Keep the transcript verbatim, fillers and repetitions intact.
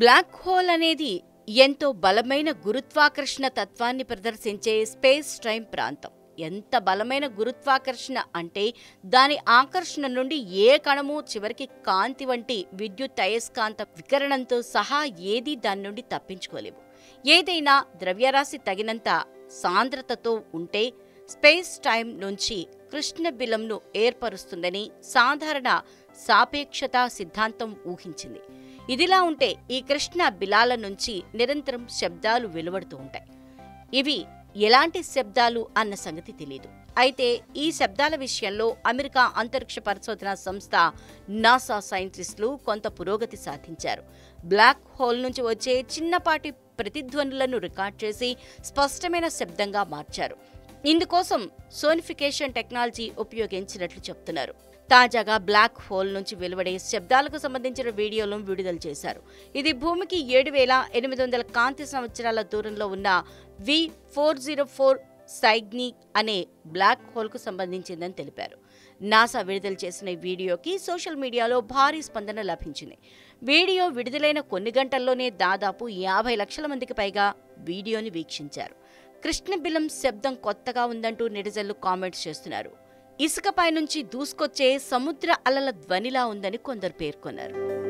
Black hole అనేది ఎంతో బలమైన గురుత్వాకర్షణ తత్వాన్ని ప్రదర్శించే స్పేస్ టైం ప్రాంతం. ఎంత బలమైన గురుత్వాకర్షణ అంటే దాని ఆకర్షణ నుండి ఏ కణము చివరికి కాంతి వంటి విద్యుత్ అయస్కాంత వికరణంతో సహా ఏదీ దాని నుండి తప్పించుకోలేవు. ఏదైనా ద్రవ్యరాశి తగినంత సాంద్రతతో ఉంటే స్పేస్ టైం నుంచి కృష్ణ బిలంను ఏర్పరుస్తుందని సాధారణ సాపేక్షతా సిద్ధాంతం ఊహించింది. ఇదిలా ఉంటే ఈ కృష్ణ బిలాల నుంచి నిరంతరం శబ్దాలు వెలువడుతూ ఉంటాయి. ఇవి ఎలాంటి శబ్దాలు అన్న సంగతి తెలీదు. అయితే ఈ శబ్దాల విషయంలో అమెరికా అంతరిక్ష పరిశోధనా సంస్థ నాసా సైంటిస్టులు కొంత పురోగతి సాధించారు. బ్లాక్ హోల్ నుంచి వచ్చే చిన్నపాటి ప్రతిధ్వనులను రికార్డ్ చేసి స్పష్టమైన శబ్దంగా మార్చారు. ఇందుకోసం సోనిఫికేషన్ టెక్నాలజీ ఉపయోగించినట్లు చెప్తున్నారు. తాజాగా బ్లాక్ హోల్ నుంచి వెలువడే శబ్దాలకు సంబంధించిన వీడియోలను విడుదల చేశారు. ఇది భూమికి ఏడు వేల ఎనిమిది వందల కాంతి సంవత్సరాల దూరంలో ఉన్న V four zero four Cygni అనే బ్లాక్ హోల్కు సంబంధించిందని తెలిపారు. నాసా విడుదల చేసిన వీడియోకి సోషల్ మీడియాలో భారీ స్పందన లభించింది. వీడియో విడుదలైన కొన్ని గంటల్లోనే దాదాపు యాభై లక్షల మందికి పైగా వీడియోని వీక్షించారు. కృష్ణబిలం శబ్దం కొత్తగా ఉందంటూ నెటిజన్లు కామెంట్స్ చేస్తున్నారు. ఇసుకపై నుంచి దూసుకొచ్చే సముద్ర అలల ధ్వనిలా ఉందని కొందరు పేర్కొన్నారు.